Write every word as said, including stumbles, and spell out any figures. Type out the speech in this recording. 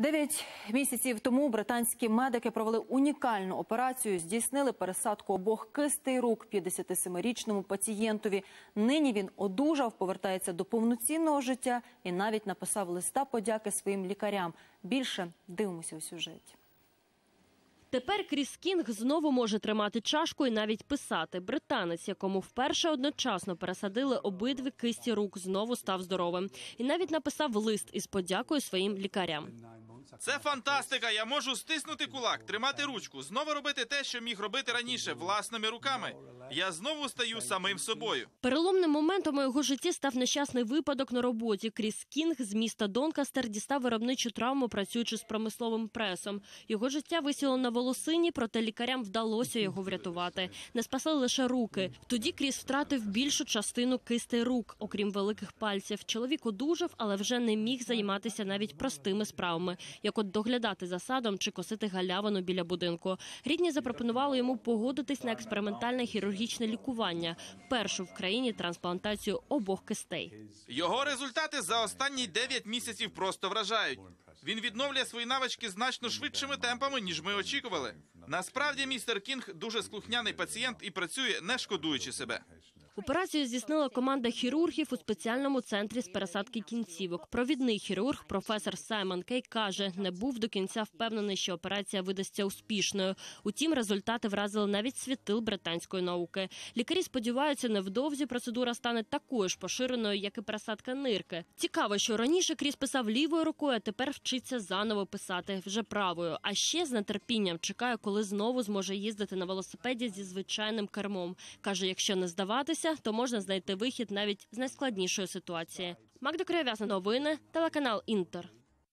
Дев'ять місяців тому британські медики провели унікальну операцію. Здійснили пересадку обох кистей рук п'ятдесятисемирічному пацієнтові. Нині він одужав, повертається до повноцінного життя і навіть написав листа подяки своїм лікарям. Більше дивимося у сюжеті. Тепер Кріс Кінг знову може тримати чашку і навіть писати. Британець, якому вперше одночасно пересадили обидві кисті рук, знову став здоровим. І навіть написав лист із подякою своїм лікарям. Це фантастика! Я можу стиснути кулак, тримати ручку, знову робити те, що міг робити раніше, власними руками. Я знову стаю самим собою. Переломним моментом у його житті став нещасний випадок на роботі. Кріс Кінг з міста Донкастер дістав виробничу травму, працюючи з промисловим пресом. Його життя висіло на волосині, проте лікарям вдалося його врятувати. Не спасли лише руки. Тоді Кріс втратив більшу частину кисти рук, окрім великих пальців. Чоловік одужав, але вже не міг займатися навіть простими справами, як от доглядати за садом чи косити галявину біля будинку. Рідні запропонували йому погодитись на експериментальне хірургічне лікування, першу в країні трансплантацію обох кистей. Його результати за останні дев'ять місяців просто вражають. Він відновлює свої навички значно швидшими темпами, ніж ми очікували. Насправді, містер Кінг дуже слухняний пацієнт і працює, не шкодуючи себе. Операцію здійснила команда хірургів у спеціальному центрі з пересадки кінцівок. Провідний хірург, професор Саймон Кей, каже, не був до кінця впевнений, що операція видасться успішною. Утім, результати вразили навіть світил британської науки. Лікарі сподіваються, невдовзі процедура стане такою ж поширеною, як і пересадка нирки. Цікаво, що раніше Кріс писав лівою рукою, а тепер вчиться заново писати вже правою. А ще з нетерпінням чекає, коли знову зможе їздити на велосипеді зі звичайним кермом. Каже, якщо не здаватися, то можна знайти вихід навіть з найскладнішої ситуації. Магда Кривоязина, новини, телеканал Інтер.